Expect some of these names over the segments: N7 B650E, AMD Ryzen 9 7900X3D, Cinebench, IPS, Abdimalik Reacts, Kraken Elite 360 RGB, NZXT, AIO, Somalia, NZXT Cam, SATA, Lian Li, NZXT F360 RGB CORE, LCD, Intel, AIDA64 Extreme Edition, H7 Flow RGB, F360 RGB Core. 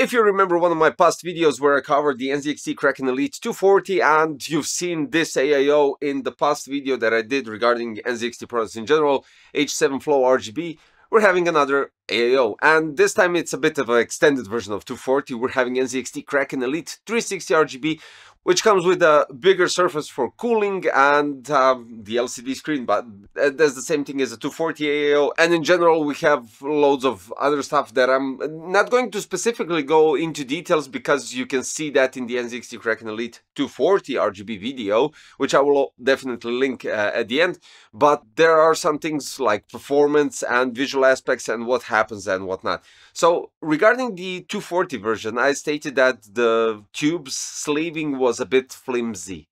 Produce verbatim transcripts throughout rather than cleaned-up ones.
If you remember one of my past videos where I covered the N Z X T Kraken Elite two forty, and you've seen this A I O in the past video that I did regarding N Z X T products in general, H seven Flow R G B, we're having another A I O, and this time it's a bit of an extended version of two forty. We're having N Z X T Kraken Elite three sixty R G B, which comes with a bigger surface for cooling and um, the L C D screen, but that's the same thing as a two forty A I O. And in general, we have loads of other stuff that I'm not going to specifically go into details, because you can see that in the N Z X T Kraken Elite two forty R G B video, which I will definitely link uh, at the end. But there are some things like performance and visual aspects and what happens and whatnot. So regarding the two forty version, I stated that the tube's sleeving was a bit flimsy,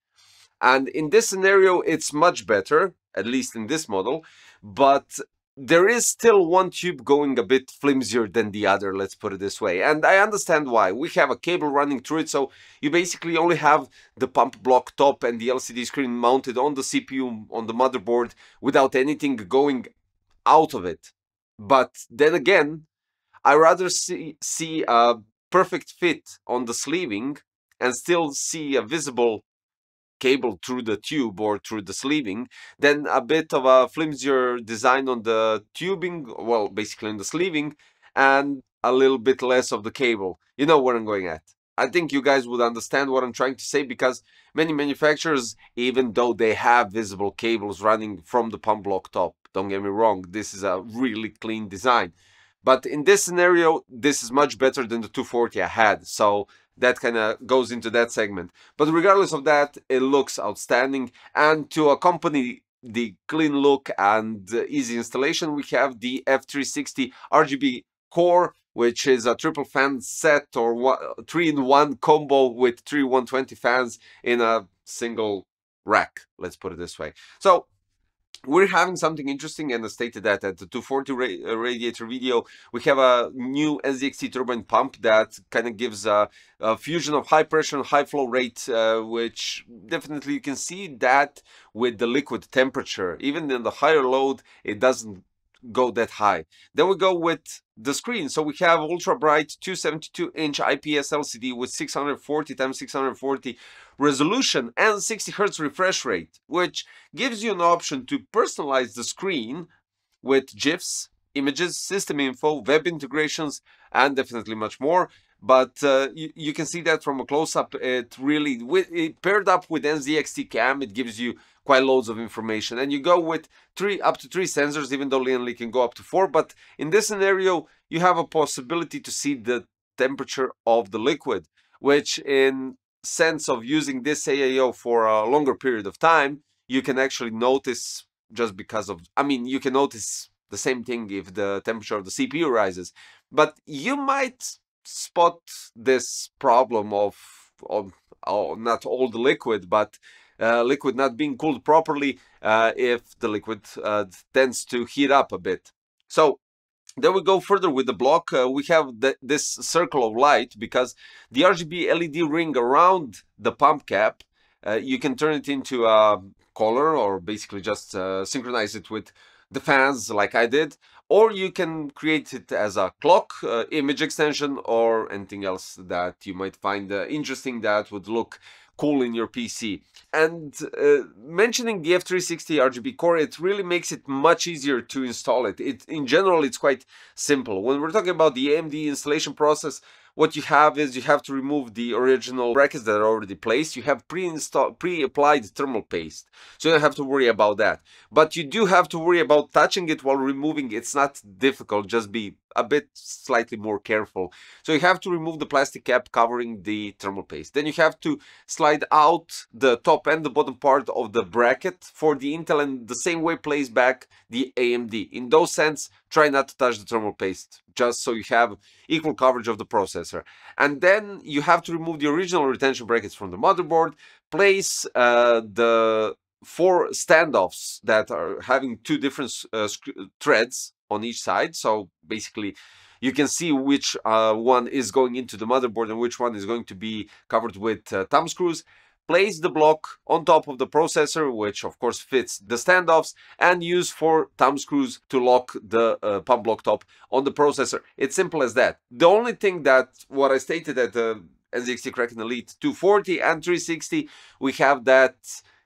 and in this scenario it's much better, at least in this model, but there is still one tube going a bit flimsier than the other, let's put it this way. And I understand why. We have a cable running through it, so you basically only have the pump block top and the L C D screen mounted on the C P U, on the motherboard, without anything going out of it. But then again, I rather see, see a perfect fit on the sleeving and still see a visible cable through the tube or through the sleeving, then a bit of a flimsier design on the tubing, well, basically on the sleeving, and a little bit less of the cable. You know where I'm going at. I think you guys would understand what I'm trying to say, because many manufacturers, even though they have visible cables running from the pump block top, don't get me wrong, this is a really clean design. But in this scenario, this is much better than the two forty I had, so that kind of goes into that segment. But regardless of that, it looks outstanding. And to accompany the clean look and easy installation, we have the F three sixty R G B Core, which is a triple fan set or three in one combo with three one twenty fans in a single rack, let's put it this way. So we're having something interesting, and I stated that at the two forty ra radiator video, we have a new N Z X T turbine pump that kind of gives a, a fusion of high pressure and high flow rate, uh, which definitely you can see that with the liquid temperature. Even in the higher load, it doesn't go that high. Then we go with the screen. So we have ultra bright two seventy-two inch I P S L C D with six forty by six forty resolution and sixty hertz refresh rate, which gives you an option to personalize the screen with GIFs, images, system info, web integrations, and definitely much more. But uh, you, you can see that from a close-up, it really, it paired up with N Z X T Cam, it gives you quite loads of information. And you go with three, up to three sensors, even though Lian Li can go up to four. But in this scenario, you have a possibility to see the temperature of the liquid, which in sense of using this A I O for a longer period of time, you can actually notice just because of, I mean, you can notice the same thing if the temperature of the C P U rises. But you might spot this problem of, of, of not all the liquid, but uh, liquid not being cooled properly uh, if the liquid uh, tends to heat up a bit. So then we go further with the block. Uh, we have the, this circle of light, because the R G B L E D ring around the pump cap, uh, you can turn it into a color, or basically just uh, synchronize it with the fans like I did, or you can create it as a clock, uh, image extension, or anything else that you might find uh, interesting that would look cool in your P C. And uh, mentioning the F three sixty R G B Core, it really makes it much easier to install it. It in general, it's quite simple. When we're talking about the A M D installation process, what you have is you have to remove the original brackets that are already placed. You have pre-installed, pre-applied thermal paste, so you don't have to worry about that. But you do have to worry about touching it while removing. It's not difficult, just be a bit slightly more careful. So you have to remove the plastic cap covering the thermal paste. Then you have to slide out the top and the bottom part of the bracket for the Intel, and the same way place back the A M D. In those sense, try not to touch the thermal paste, just so you have equal coverage of the processor. And then you have to remove the original retention brackets from the motherboard, place uh, the four standoffs that are having two different uh, threads on each side, so basically you can see which uh, one is going into the motherboard and which one is going to be covered with uh, thumb screws. place the block on top of the processor, which of course fits the standoffs, and use four thumb screws to lock the uh, pump block top on the processor. It's simple as that. The only thing that what I stated at the N Z X T Kraken Elite two forty and three sixty, we have that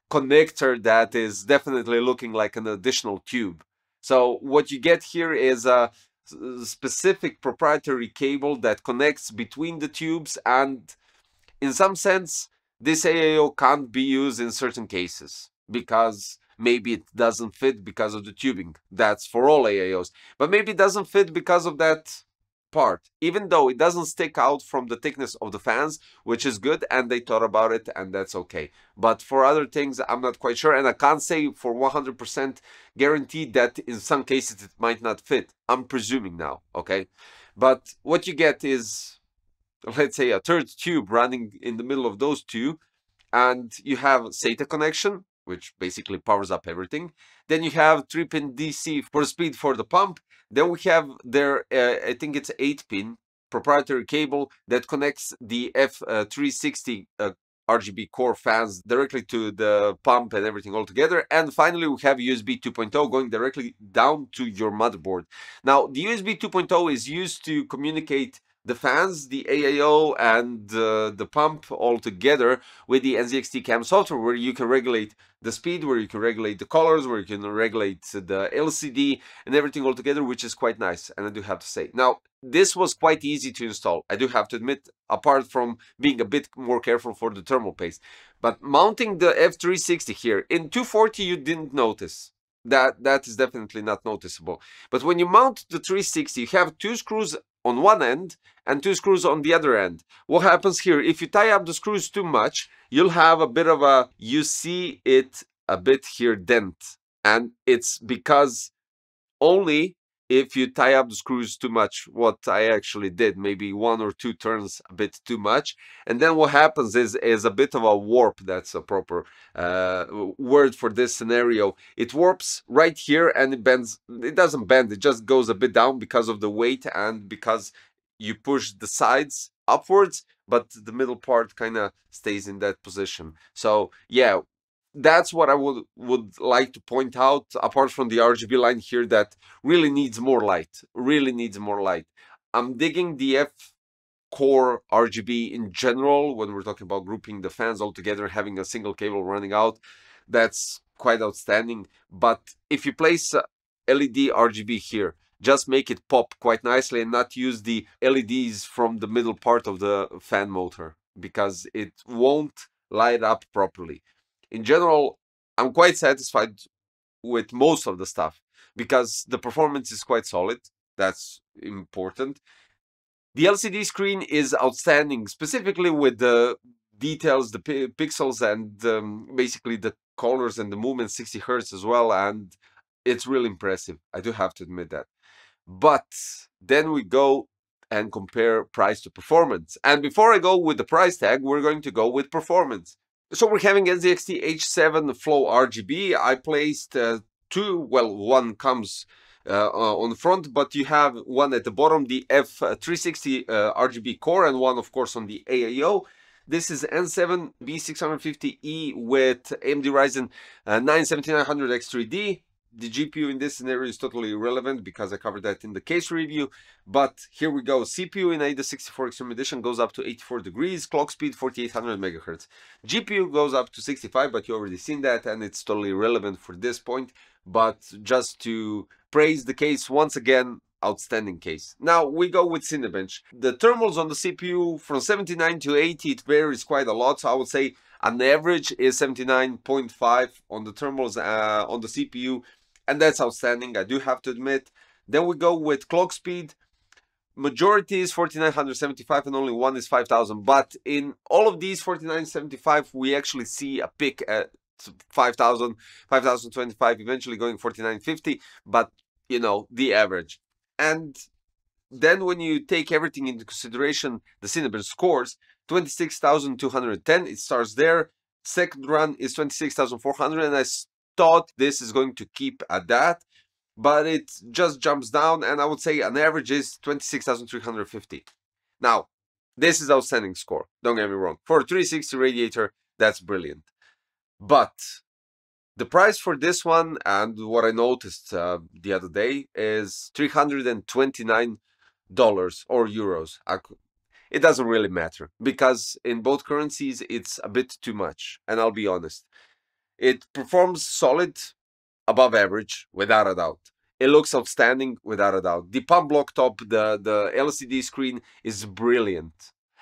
connector that is definitely looking like an additional tube. So what you get here is a specific proprietary cable that connects between the tubes, and in some sense this A A O can't be used in certain cases because maybe it doesn't fit because of the tubing. That's for all A A Os, but maybe it doesn't fit because of that part, even though it doesn't stick out from the thickness of the fans, which is good, and they thought about it, and that's okay. But for other things, I'm not quite sure, and I can't say for one hundred percent guaranteed that in some cases it might not fit. I'm presuming now, okay? But what you get is, let's say, a third tube running in the middle of those two, and you have SATA connection, which basically powers up everything. Then you have three pin D C for speed for the pump. Then we have their, uh, I think it's eight pin proprietary cable that connects the F three sixty uh, uh, R G B core fans directly to the pump and everything all together. And finally, we have U S B two point oh going directly down to your motherboard. Now, the U S B two point oh is used to communicate the fans, the A A O, and uh, the pump all together with the N Z X T Cam software, where you can regulate the speed, where you can regulate the colors, where you can regulate the L C D and everything all together, which is quite nice. And I do have to say, now, this was quite easy to install, I do have to admit, apart from being a bit more careful for the thermal paste. But mounting the F three sixty here, in two forty you didn't notice. That, that is definitely not noticeable. But when you mount the three sixty, you have two screws on one end and two screws on the other end. What happens here, if you tie up the screws too much, you'll have a bit of a, you see it a bit here, dent, and it's because only if you tie up the screws too much, what I actually did, maybe one or two turns a bit too much, and then what happens is is a bit of a warp. That's a proper uh, word for this scenario. It warps right here and it bends. It doesn't bend, it just goes a bit down because of the weight and because you push the sides upwards, but the middle part kind of stays in that position. So yeah, that's what I would would like to point out, apart from the R G B line here that really needs more light, really needs more light. I'm digging the F core R G B in general when we're talking about grouping the fans all together, having a single cable running out. That's quite outstanding. But if you place L E D R G B here, just make it pop quite nicely and not use the L E Ds from the middle part of the fan motor, because it won't light up properly. In general, I'm quite satisfied with most of the stuff because the performance is quite solid. That's important. The L C D screen is outstanding, specifically with the details, the pixels, and um, basically the colors and the movement, sixty hertz as well. And it's really impressive. I do have to admit that. But then we go and compare price to performance. And before I go with the price tag, we're going to go with performance. So we're having N Z X T H seven Flow R G B. I placed uh, two, well, one comes uh, on the front, but you have one at the bottom, the F three sixty uh, R G B Core, and one, of course, on the A A O. This is N seven B six fifty E with A M D Ryzen uh, nine seventy-nine hundred X three D. The G P U in this scenario is totally irrelevant because I covered that in the case review. But here we go. C P U in AIDA sixty-four Extreme Edition goes up to eighty-four degrees, clock speed forty-eight hundred megahertz. G P U goes up to sixty-five, but you already seen that, and it's totally irrelevant for this point. But just to praise the case once again, outstanding case. Now we go with Cinebench. The thermals on the C P U from seventy-nine to eighty, it varies quite a lot. So I would say an average is seventy-nine point five on the thermals uh, on the C P U. And that's outstanding, I do have to admit. Then we go with clock speed. Majority is forty-nine seventy-five and only one is five thousand. But in all of these forty-nine seventy-five, we actually see a peak at five thousand, five thousand twenty-five, eventually going forty-nine fifty. But, you know, the average. And then when you take everything into consideration, the Cinebench scores twenty-six thousand two hundred ten. It starts there. Second run is twenty-six thousand four hundred. And I thought this is going to keep at that, but it just jumps down, and I would say an average is twenty-six thousand three hundred fifty. Now, this is outstanding score, don't get me wrong, for a three sixty radiator. That's brilliant. But the price for this one, and what I noticed uh, the other day, is three hundred twenty-nine dollars or euros. It doesn't really matter, because in both currencies it's a bit too much, and I'll be honest. It performs solid, above average, without a doubt. It looks outstanding, without a doubt. The pump block top, the, the L C D screen is brilliant.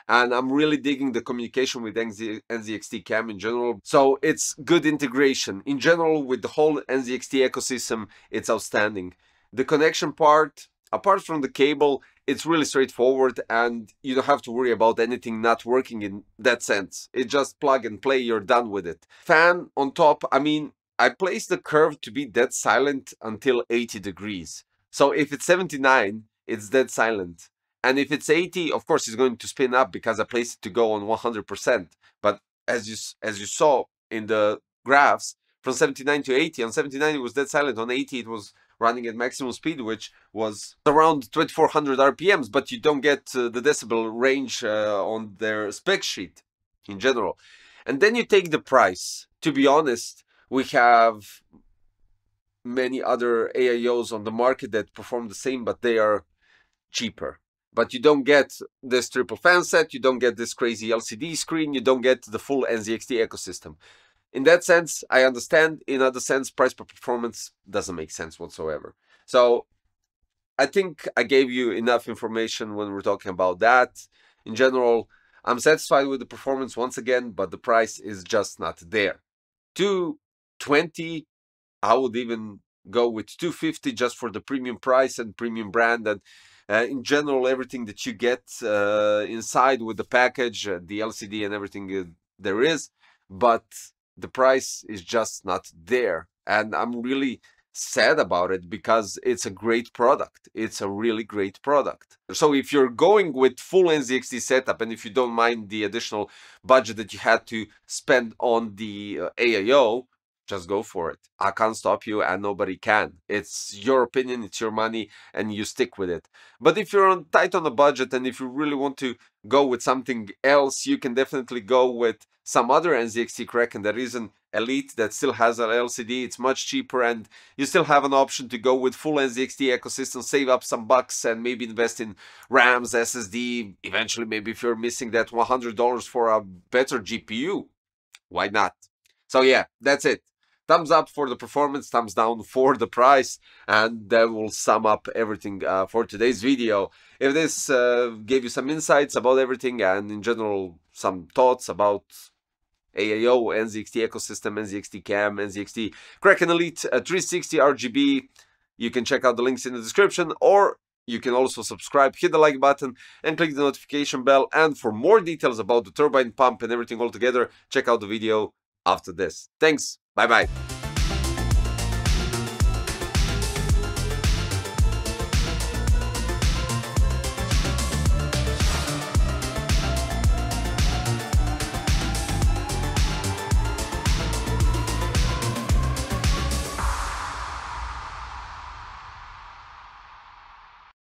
And I'm really digging the communication with N Z X T Cam in general. So it's good integration. In general, with the whole N Z X T ecosystem, it's outstanding. The connection part, apart from the cable, it's really straightforward, and you don't have to worry about anything not working in that sense. It's just plug and play, you're done with it. Fan on top, I mean, I placed the curve to be dead silent until eighty degrees. So if it's seventy-nine, it's dead silent. And if it's eighty, of course, it's going to spin up because I placed it to go on one hundred percent. But as you, as you saw in the graphs, from seventy-nine to eighty, on seventy-nine, it was dead silent. On eighty, it was running at maximum speed, which was around twenty-four hundred R P Ms. But you don't get uh, the decibel range uh, on their spec sheet in general. And then you take the price. To be honest, we have many other A I Os on the market that perform the same, but they are cheaper. But you don't get this triple fan set, you don't get this crazy L C D screen, you don't get the full N Z X T ecosystem. In that sense, I understand. In other sense, price per performance doesn't make sense whatsoever. So I think I gave you enough information when we're talking about that. In general, I'm satisfied with the performance once again, but the price is just not there. two twenty, I would even go with two fifty just for the premium price and premium brand, and uh, in general everything that you get uh, inside with the package, uh, the L C D and everything uh, there is, but the price is just not there, and I'm really sad about it because it's a great product. It's a really great product. So if you're going with full N Z X T setup, and if you don't mind the additional budget that you had to spend on the uh, A I O, just go for it. I can't stop you, and nobody can. It's your opinion, it's your money, and you stick with it. But if you're on, tight on a budget, and if you really want to go with something else, you can definitely go with some other N Z X T Kraken that isn't Elite, that still has an L C D. It's much cheaper, and you still have an option to go with full N Z X T ecosystem, save up some bucks, and maybe invest in RAMs, S S D, eventually maybe if you're missing that one hundred dollars for a better G P U. Why not? So yeah, that's it. Thumbs up for the performance, thumbs down for the price, and that will sum up everything uh, for today's video. If this uh, gave you some insights about everything, and in general some thoughts about A I O, N Z X T ecosystem, N Z X T Cam, N Z X T Kraken Elite uh, three sixty R G B, you can check out the links in the description, or you can also subscribe, hit the like button, and click the notification bell. And for more details about the turbine pump and everything all together, check out the video after this. Thanks, bye bye.